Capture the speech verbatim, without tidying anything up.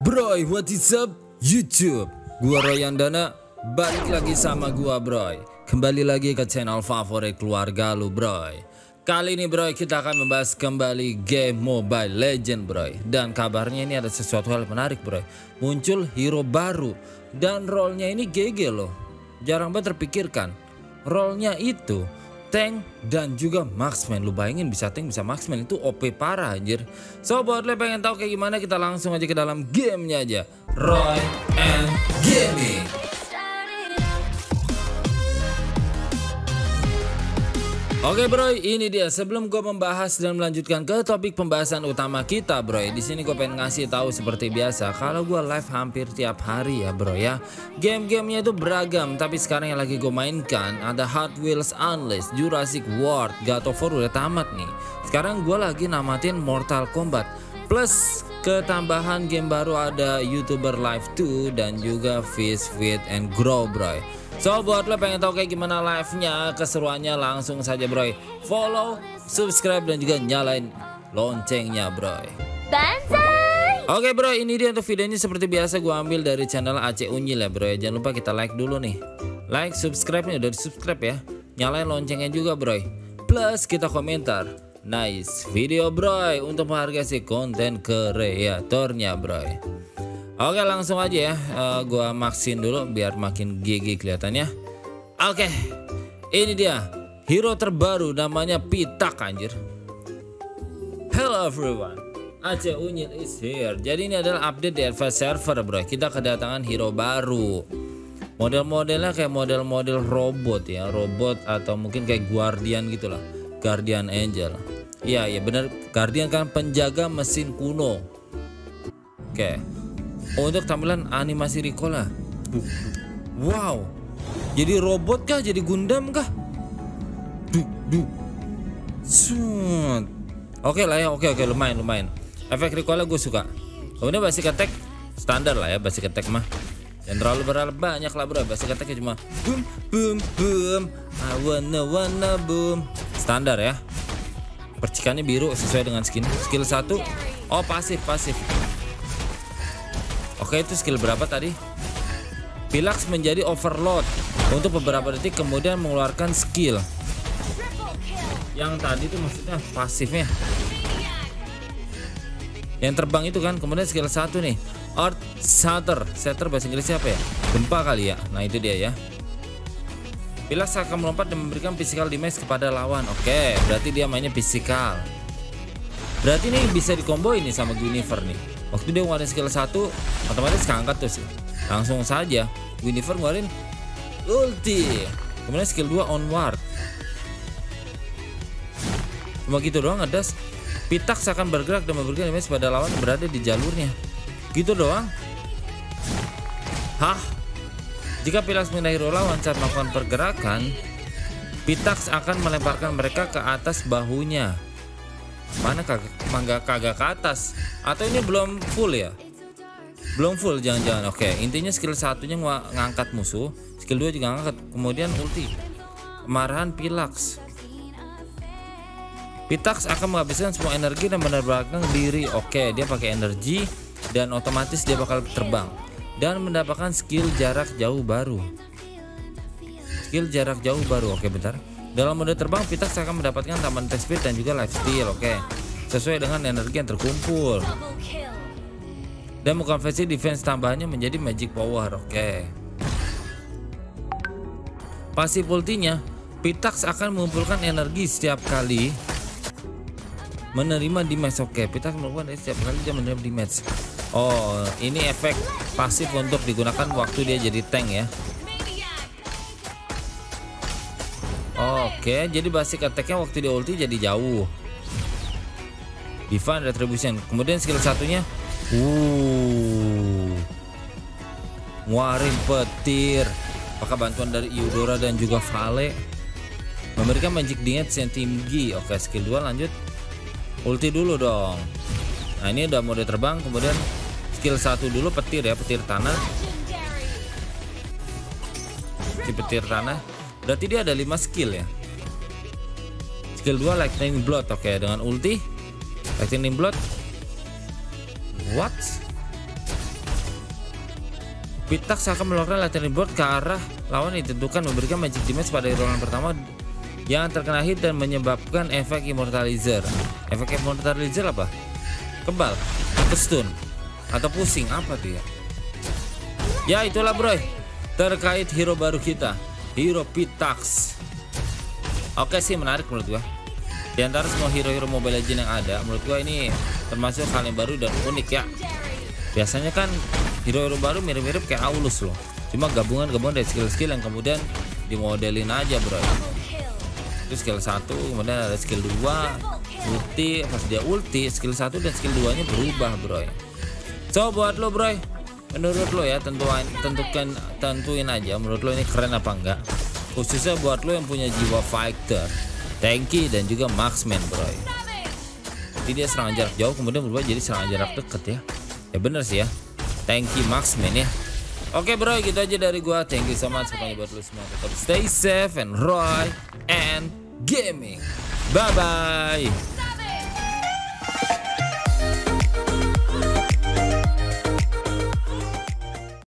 Broy, what is up YouTube? Gua Royandana, balik lagi sama gua broy. Kembali lagi ke channel favorit keluarga lu broy. Kali ini broy kita akan membahas kembali game Mobile Legends broy. Dan kabarnya ini ada sesuatu hal menarik broy. Muncul hero baru dan role-nya ini G G loh. Jarang banget terpikirkan. Role-nya itu tank dan juga marksman. Lu bayangin bisa tank bisa marksman, itu O P parah anjir. So buat lo pengen tahu kayak gimana, kita langsung aja ke dalam gamenya aja. Roy and Gaming. Oke bro, ini dia. Sebelum gue membahas dan melanjutkan ke topik pembahasan utama kita bro, di sini gue pengen ngasih tahu seperti biasa kalau gue live hampir tiap hari ya bro ya. Game-gamenya itu beragam, tapi sekarang yang lagi gue mainkan ada Hot Wheels Unleashed, Jurassic World, God of War udah tamat nih. Sekarang gue lagi namatin Mortal Kombat. Plus ketambahan game baru ada YouTuber Live two dan juga Fish, Feed and Grow bro. So buat lo pengen tau kayak gimana live-nya, keseruannya, langsung saja broy follow, subscribe dan juga nyalain loncengnya broy. Oke okay, bro, ini dia untuk videonya seperti biasa gua ambil dari channel Ace Unyil ya bro. Jangan lupa kita like dulu nih. Like, subscribe-nya udah di-subscribe ya. Nyalain loncengnya juga broy. Plus kita komentar. Nice video broy untuk menghargai si konten kreatornya broy. Oke langsung aja ya, uh, gua maksin dulu biar makin G G kelihatannya. Oke, ini dia hero terbaru namanya Pitax anjir. Hello everyone, Ace Unyil is here. Jadi ini adalah update di Earth Shatter bro. Kita kedatangan hero baru. Model-modelnya kayak model-model robot ya, robot atau mungkin kayak guardian gitulah, guardian angel. Iya ya bener, guardian kan penjaga mesin kuno. Oke. Untuk tampilan animasi Ricola. Wow. Jadi robot kah? Jadi Gundam kah? Duh, duh. Oke okay lah ya, oke okay, oke okay. lumayan lumayan. Efek Ricola gue suka. Kemudian basic attack standar lah ya, basic attack mah. Dan terlalu berharap banyak lah bro, basic attacknya cuma boom boom boom. I wanna wanna boom. Standar ya. Percikannya biru sesuai dengan skin. Skill satu. Oh, pasif pasif. Oke itu skill berapa tadi? Phylax menjadi overload untuk beberapa detik kemudian mengeluarkan skill. Yang tadi itu maksudnya pasifnya. Yang terbang itu kan, kemudian skill satu nih. Earth Shatter. Shatter bahasa Inggris apa ya? Gempa kali ya. Nah itu dia ya. Phylax akan melompat dan memberikan physical damage kepada lawan. Oke, berarti dia mainnya physical. Berarti ini bisa dikombo ini sama Guinevere nih. Waktu dia ngeluarin skill satu otomatis keangkat tuh sih. Langsung saja Winiver ngeluarin ulti. Kemudian skill dua onward. Cuma gitu doang ngedas. Pitax akan bergerak dan memberikan damage pada lawan berada di jalurnya. Gitu doang. Hah? Jika Phylax mengenai hero lawan saat melakukan pergerakan, Pitax akan melemparkan mereka ke atas bahunya. Mana kagak, mangga kagak ke atas? Atau ini belum full ya? Belum full jangan-jangan. Oke, intinya skill satunya ngangkat musuh, skill dua juga ngangkat, kemudian ulti. Kemarahan Phylax. Pitax akan menghabiskan semua energi dan menerbangkan diri. Oke, dia pakai energi dan otomatis dia bakal terbang dan mendapatkan skill jarak jauh baru. Skill jarak jauh baru. Oke, bentar. Dalam mode terbang, Pitax akan mendapatkan tambahan attack speed dan juga lifesteal, oke. Okay. Sesuai dengan energi yang terkumpul. Dan mengkonversi defense tambahannya menjadi magic power, oke. Okay. Pasif ultinya, Pitax akan mengumpulkan energi setiap kali menerima damage, oke. Okay. Pitax melakukan setiap kali dia menerima damage. Oh, ini efek pasif untuk digunakan waktu dia jadi tank ya. Oke, jadi basic attack-nya waktu dia ulti jadi jauh. Defense retribution. Kemudian skill satunya uh. Warin petir. Pakai bantuan dari Eudora dan juga Vale. Memberikan magic damage yang tinggi. Oke, skill dua lanjut. Ulti dulu dong. Nah, ini udah mode terbang, kemudian skill satu dulu petir ya, petir tanah. Si petir tanah. Berarti dia ada lima skill ya. Skill dua lightning blood. Oke, dengan ulti lightning blood. What? Pitax akan melakukan latihan board ke arah lawan ditentukan, memberikan magic damage pada round pertama yang terkena hit dan menyebabkan efek immortalizer. Efek immortalizer apa? Kebal atau stun atau pusing apa tuh ya? Ya itulah bro, terkait hero baru kita, hero Pitax. Oke sih, menarik menurut gua. Di antara semua hero-hero Mobile Legends yang ada, menurut gua ini termasuk hal yang baru dan unik ya. Biasanya kan hero-hero baru mirip-mirip kayak Aulus loh, cuma gabungan-gabungan dari skill-skill yang kemudian dimodelin aja bro. Itu skill satu, kemudian ada skill dua, ulti, pas dia ulti skill satu dan skill dua nya berubah bro. So buat lo bro, menurut lo ya, tentuan tentukan tentuin aja menurut lo ini keren apa enggak, khususnya buat lo yang punya jiwa fighter, tanky dan juga marksman bro. Jadi dia serangan jarak jauh kemudian berubah jadi serangan jarak dekat ya. Ya bener sih ya, tanky marksman ya. Oke bro, gitu aja dari gua. Thank you so much pokoknya buat lu semua. Tetap stay safe and Roy and Gaming. Bye bye.